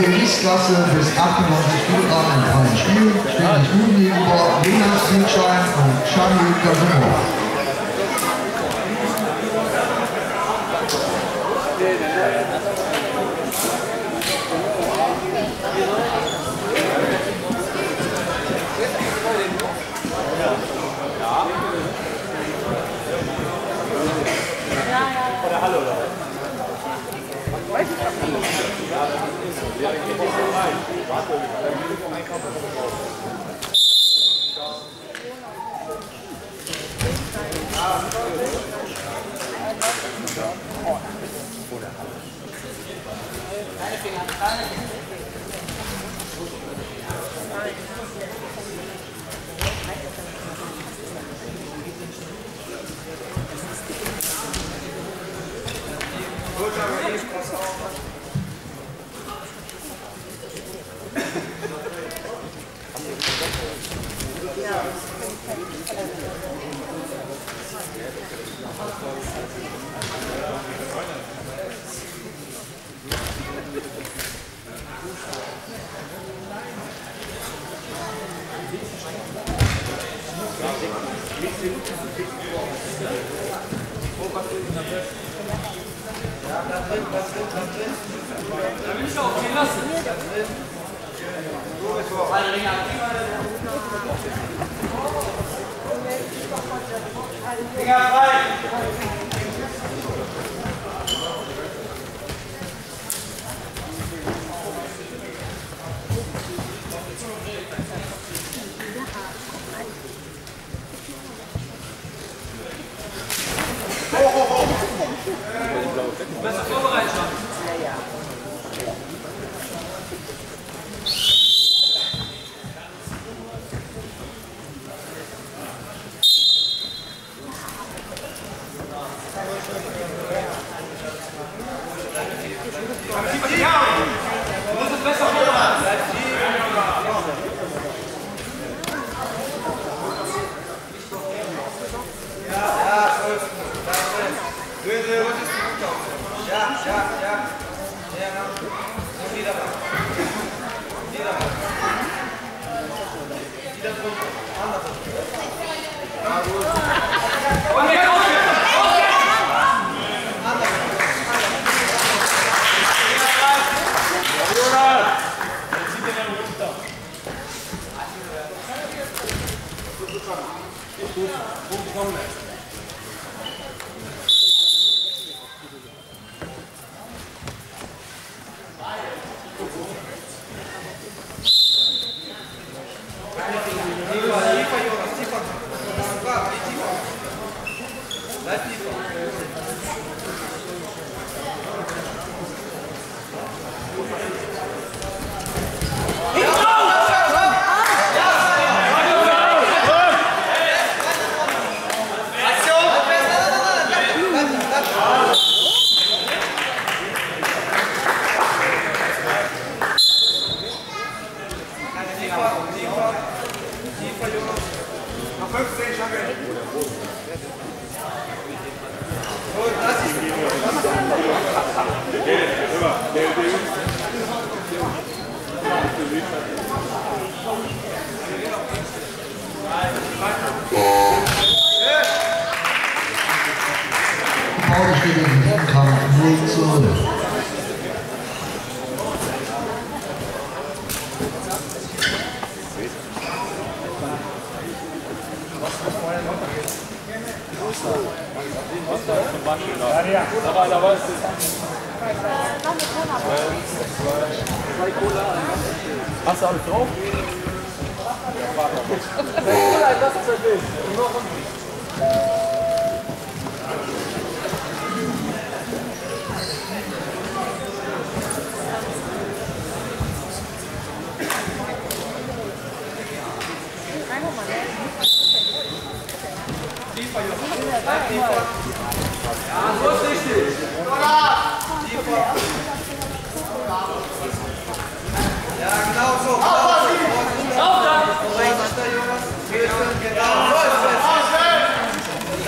Gewichtsklasse bis 98 Kilogramm in freien Spielen stehen die Juden gegenüber Jonas Billstein und Schamil Kasumov. Genau, so ist es.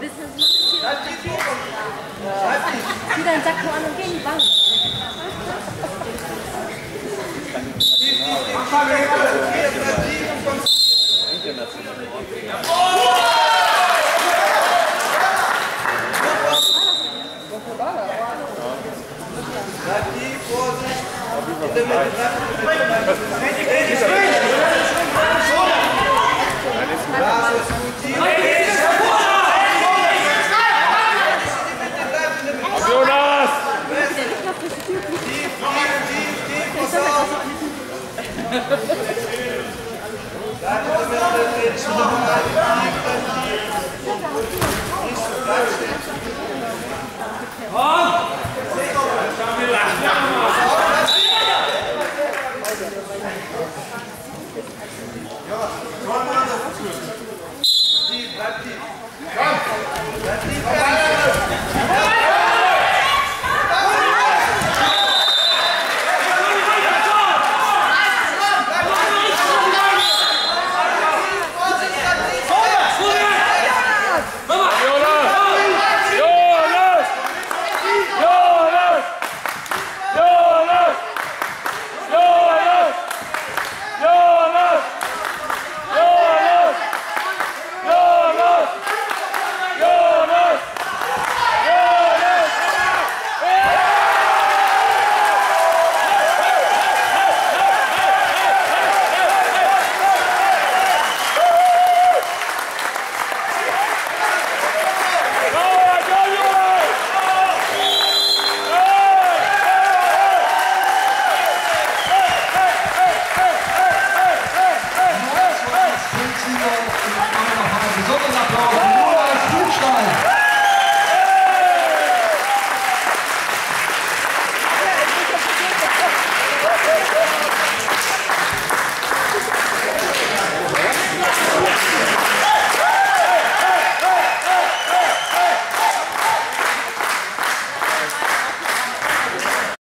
wir sind so ein bisschen... Zieh deinen Sack nur an und geh in die Bank. Jonas!